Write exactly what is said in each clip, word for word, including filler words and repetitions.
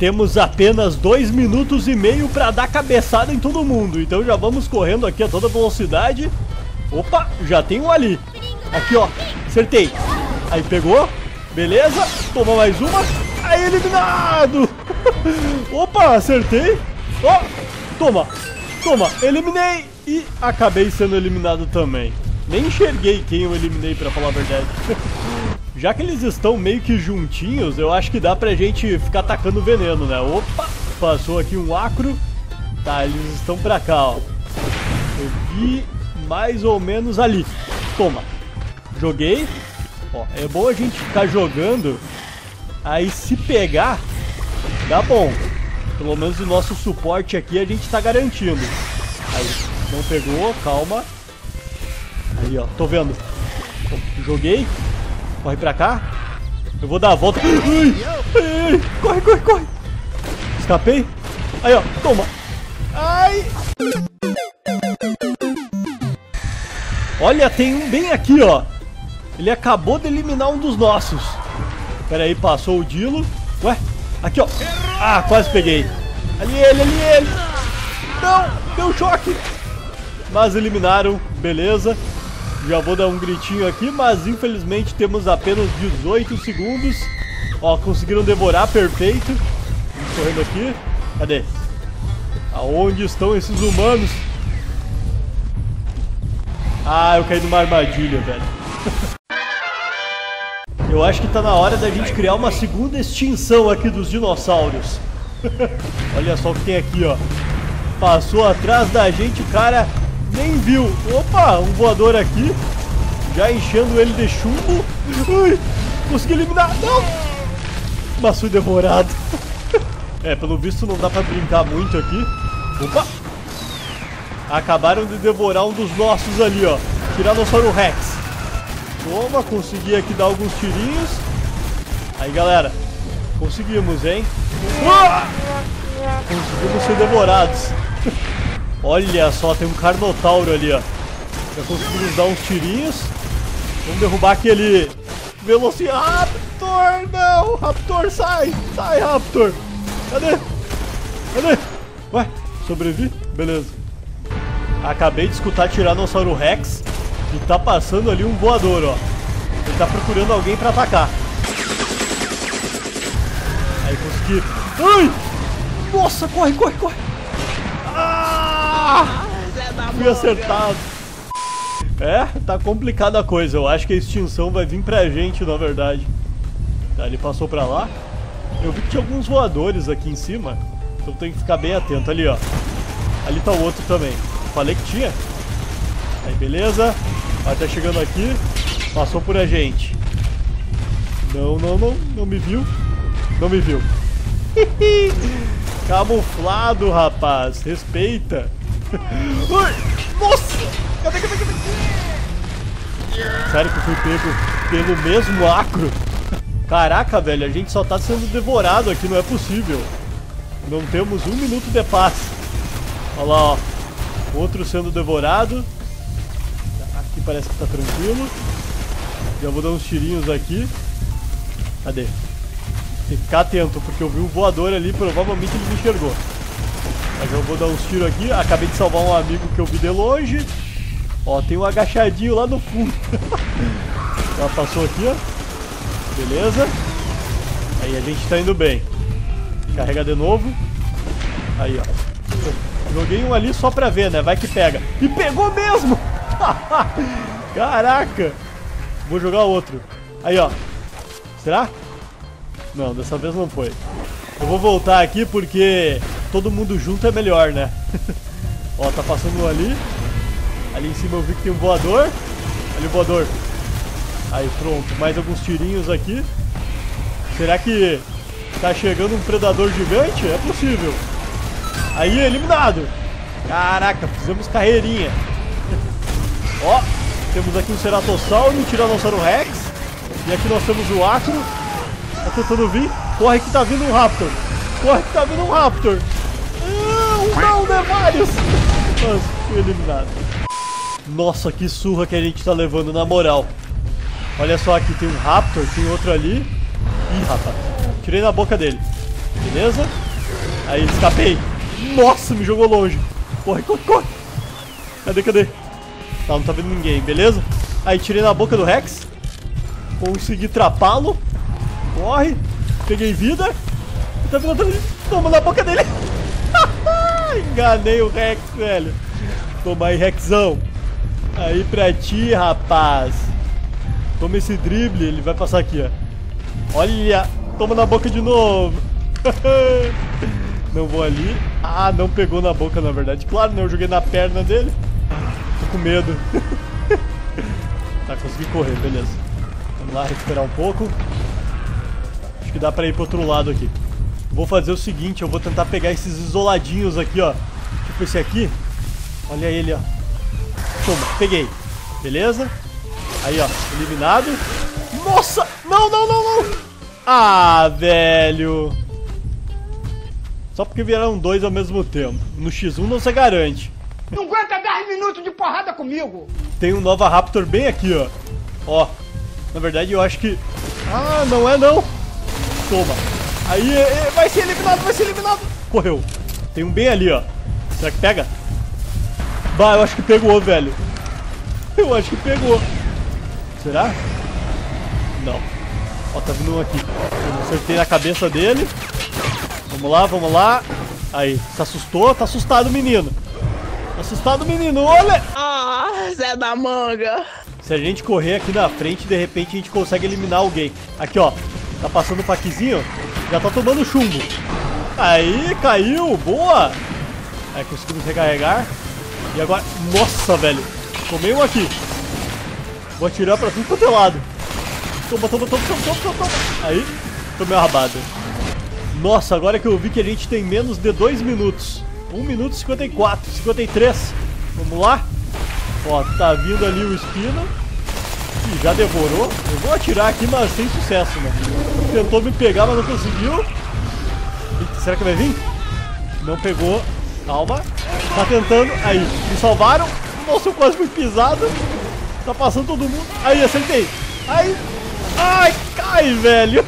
Temos apenas dois minutos e meio para dar cabeçada em todo mundo. Então já vamos correndo aqui a toda velocidade. Opa, já tem um ali. Aqui, ó, acertei. Aí pegou, beleza. Toma mais uma, aí eliminado. Opa, acertei. Ó, toma, toma, eliminei. E acabei sendo eliminado também. Nem enxerguei quem eu eliminei, pra falar a verdade. Já que eles estão meio que juntinhos, eu acho que dá pra gente ficar tacando veneno, né? Opa, passou aqui um acro. Tá, eles estão pra cá, ó. Eu vi mais ou menos ali. Toma. Joguei. Ó, é bom a gente ficar jogando. Aí se pegar, dá bom. Pelo menos o nosso suporte aqui a gente tá garantindo. Aí, não pegou, calma. Aí, ó, tô vendo. Joguei. Corre pra cá. Eu vou dar a volta. Ai, ai, corre, corre, corre. Escapei. Aí, ó, toma. Ai. Olha, tem um bem aqui, ó. Ele acabou de eliminar um dos nossos. Pera aí, passou o Dilo. Ué, aqui, ó. Ah, quase peguei. Ali ele, ali ele. Não, deu choque. Mas eliminaram, beleza. Já vou dar um gritinho aqui, mas infelizmente temos apenas dezoito segundos. Ó, conseguiram devorar, perfeito. Vamos correndo aqui. Cadê? Aonde estão esses humanos? Ah, eu caí numa armadilha, velho. Eu acho que tá na hora da gente criar uma segunda extinção aqui dos dinossauros. Olha só o que tem aqui, ó. Passou atrás da gente, o cara... nem viu. Opa, um voador aqui. Já enchendo ele de chumbo. Ui, consegui eliminar. Não. Mas fui devorado. É, pelo visto não dá pra brincar muito aqui. Opa. Acabaram de devorar um dos nossos ali, ó. Tiranossauro Rex. Toma, consegui aqui dar alguns tirinhos. Aí, galera. Conseguimos, hein? Ah! Conseguimos ser devorados. Olha só, tem um Carnotauro ali, ó. Já conseguimos dar uns tirinhos. Vamos derrubar aquele Velociraptor, não! Raptor, sai! Sai, Raptor! Cadê? Cadê? Ué, sobrevivi? Beleza. Acabei de escutar Tiranossauro Rex e tá passando ali um voador, ó. Ele tá procurando alguém pra atacar. Aí, consegui. Ai! Nossa, corre, corre, corre! Ah! Fui acertado. É, tá complicada a coisa. Eu acho que a extinção vai vir pra gente, na verdade. Tá, ele passou pra lá. Eu vi que tinha alguns voadores aqui em cima. Então tem que ficar bem atento. Ali, ó. Ali tá o outro também. Falei que tinha. Aí, beleza. Vai, tá chegando aqui. Passou por a gente. Não, não, não. Não me viu. Não me viu. Camuflado, rapaz. Respeita. Nossa! Cadê, cadê, cadê? Sério que eu fui pego pelo mesmo acro? Caraca, velho, a gente só tá sendo devorado aqui, não é possível. Não temos um minuto de paz. Olha lá, ó. Outro sendo devorado. Aqui parece que tá tranquilo. Já vou dar uns tirinhos aqui. Cadê? Tem que ficar atento, porque eu vi um voador ali, provavelmente ele me enxergou. Mas eu vou dar uns tiros aqui. Acabei de salvar um amigo que eu vi de longe. Ó, tem um agachadinho lá no fundo. Ela passou aqui, ó. Beleza. Aí a gente tá indo bem. Carrega de novo. Aí, ó. Joguei um ali só pra ver, né? Vai que pega. E pegou mesmo! Caraca! Vou jogar outro. Aí, ó. Será? Não, dessa vez não foi. Eu vou voltar aqui porque... todo mundo junto é melhor, né? Ó, tá passando um ali. Ali em cima eu vi que tem um voador. Ali o voador. Aí, pronto. Mais alguns tirinhos aqui. Será que tá chegando um predador gigante? É possível. Aí, eliminado. Caraca, fizemos carreirinha. Ó, temos aqui um Ceratossauro, um Tiranossauro Rex. E aqui nós temos o Acro. Tá tentando vir. Corre que tá vindo um Raptor. Corre que tá vindo um Raptor. Não, né, vários. Mas fui eliminado. Nossa, que surra que a gente tá levando, na moral. Olha só, aqui tem um Raptor, tem outro ali. Ih, rapaz, tirei na boca dele. beleza? Aí, escapei. Nossa, me jogou longe. Corre, corre, corre. Cadê, cadê? Tá, não tá vendo ninguém, beleza? Aí, tirei na boca do Rex. Consegui atrapá-lo. Corre. Peguei vida. Tá vindo atrás dele. Toma na boca dele. Enganei o Rex, velho. Toma aí, Rexão. Aí pra ti, rapaz. Toma esse drible. Ele vai passar aqui, ó. Olha. Toma na boca de novo. Não vou ali. Ah, não pegou na boca, na verdade. Claro, né? Eu joguei na perna dele. Tô com medo. Tá, consegui correr. Beleza. Vamos lá, recuperar um pouco. Acho que dá pra ir pro outro lado aqui. Vou fazer o seguinte. Eu vou tentar pegar esses isoladinhos aqui, ó. Tipo esse aqui. Olha ele, ó. Toma, peguei. Beleza. Aí, ó. Eliminado. Nossa! Não, não, não, não! Ah, velho! Só porque viraram dois ao mesmo tempo. No X um não se garante. Não aguenta dez minutos de porrada comigo! Tem um Nova Raptor bem aqui, ó. Ó. Na verdade, eu acho que... Ah, não é não! Toma. Aí, vai ser eliminado, vai ser eliminado! Correu. Tem um bem ali, ó. Será que pega? Bah, eu acho que pegou, velho. Eu acho que pegou. Será? Não. Ó, tá vindo um aqui. Eu acertei na cabeça dele. Vamos lá, vamos lá. Aí, se assustou? Tá assustado o menino. Tá assustado o menino, olha! Ah, Zé da manga. Se a gente correr aqui na frente, de repente a gente consegue eliminar alguém. Aqui, ó. Tá passando o paquezinho. Já tá tomando chumbo. Aí, caiu. Boa. Aí, conseguimos recarregar. E agora... Nossa, velho. Tomei um aqui. Vou atirar pra tudo quanto é lado. Toma, toma, toma, toma, toma, toma, toma. Aí, tomei uma rabada. Nossa, agora que eu vi que a gente tem menos de dois minutos. um minuto e cinquenta e quatro, cinquenta e três. Vamos lá. Ó, tá vindo ali o Espino. Ih, já devorou. Eu vou atirar aqui, mas sem sucesso, né? Tentou me pegar, mas não conseguiu. Eita, será que vai vir? Não pegou. Calma. Tá tentando. Aí, me salvaram. Nossa, eu quase fui pisado. Tá passando todo mundo. Aí, acertei. Ai, ai, cai, velho.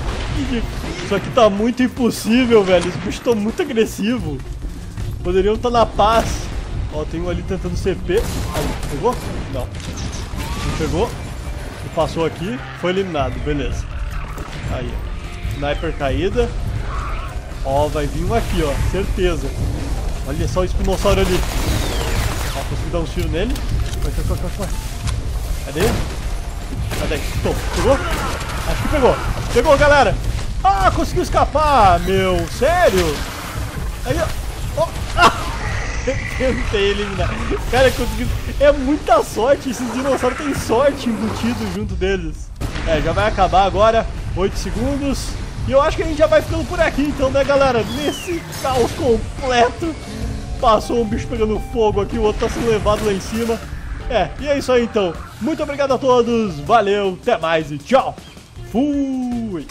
Isso aqui tá muito impossível, velho. Os bichos estão muito agressivos. Poderiam estar na paz. Ó, tem um ali tentando C P. Aí, pegou? Não. Não pegou. Passou aqui. Foi eliminado. Beleza. Aí, ó. Sniper caída. Ó, vai vir um aqui, ó. Certeza. Olha só o espinossauro ali. Ó, consegui dar um tiro nele. Vai, vai, vai, vai. Cadê? Cadê? Tô. Pegou? Acho que pegou. Pegou, galera. Ah, conseguiu escapar, meu. Sério? Aí, ó. Oh. Ah. Tentei eliminar. Cara, consegui... É muita sorte. Esses dinossauros têm sorte embutido junto deles. É, já vai acabar agora. oito segundos. E eu acho que a gente já vai ficando por aqui, então, né, galera? Nesse caos completo. Passou um bicho pegando fogo aqui. O outro tá sendo levado lá em cima. É, e é isso aí, então. Muito obrigado a todos. Valeu, até mais e tchau. Fui.